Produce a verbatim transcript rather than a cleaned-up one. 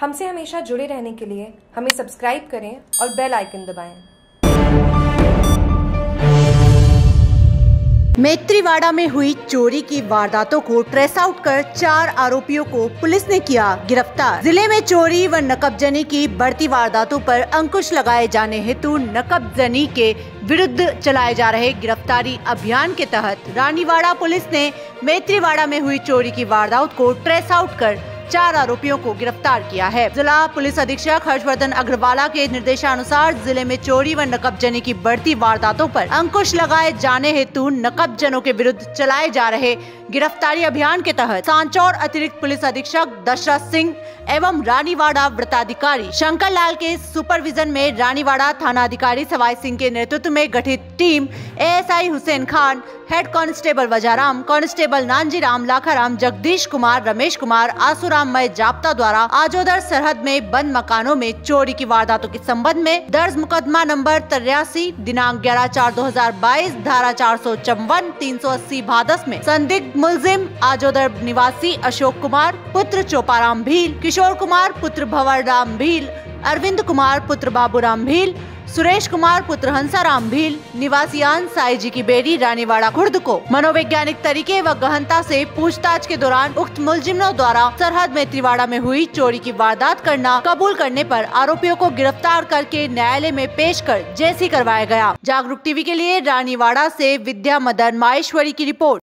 हमसे हमेशा जुड़े रहने के लिए हमें सब्सक्राइब करें और बेल आइकन दबाएं। मैत्रीवाड़ा में हुई चोरी की वारदातों को ट्रेस आउट कर चार आरोपियों को पुलिस ने किया गिरफ्तार। जिले में चोरी व नकबजनी की बढ़ती वारदातों पर अंकुश लगाए जाने हेतु नकबजनी के विरुद्ध चलाए जा रहे गिरफ्तारी अभियान के तहत रानीवाड़ा पुलिस ने मैत्रीवाड़ा में हुई चोरी की वारदात को ट्रेस आउट कर चार आरोपियों को गिरफ्तार किया है। जिला पुलिस अधीक्षक हर्षवर्धन अग्रवाला के निर्देशानुसार जिले में चोरी व नकबजनी की बढ़ती वारदातों पर अंकुश लगाए जाने हेतु नकबजनों के विरुद्ध चलाए जा रहे गिरफ्तारी अभियान के तहत सांचौर अतिरिक्त पुलिस अधीक्षक दशरथ सिंह एवं रानीवाड़ा वृत्ताधिकारी शंकरलाल के सुपरविजन में रानीवाड़ा थाना अधिकारी सवाई सिंह के नेतृत्व में गठित team ASI Hussain Khan, head constable Wajaram, constable Nanjiram, Lakharam, Jagdish Kumar, Ramesh Kumar, Asuram मय जाप्ता द्वारा आजोदर सरहद में बंद मकानों में चोरी की वारदातों के संबंध में दर्ज मुकदमा नंबर तिरासी दिनांक ग्यारह चार दो हजार बाईस, धारा चार सौ चौवन, तीन सौ अस्सी भादस में संदिग्ध मुलजिम आजोदर निवासी अशोक कुमार पुत्र चोपाराम भील, किशोर कुमार पुत्र भवर राम भील, अरविंद कुमार पुत्र बाबू राम भील, सुरेश कुमार पुत्र हंसा राम भील निवासियान साईजी की बेरी रानीवाड़ा खुर्द को मनोवैज्ञानिक तरीके व गहनता से पूछताछ के दौरान उक्त मुलजिमों द्वारा सरहद मैत्रीवाड़ा में हुई चोरी की वारदात करना कबूल करने पर आरोपियों को गिरफ्तार करके न्यायालय में पेश कर जेल करवाया गया। जागरूक टीवी के लिए रानीवाड़ा से विद्या मदन माहेश्वरी की रिपोर्ट।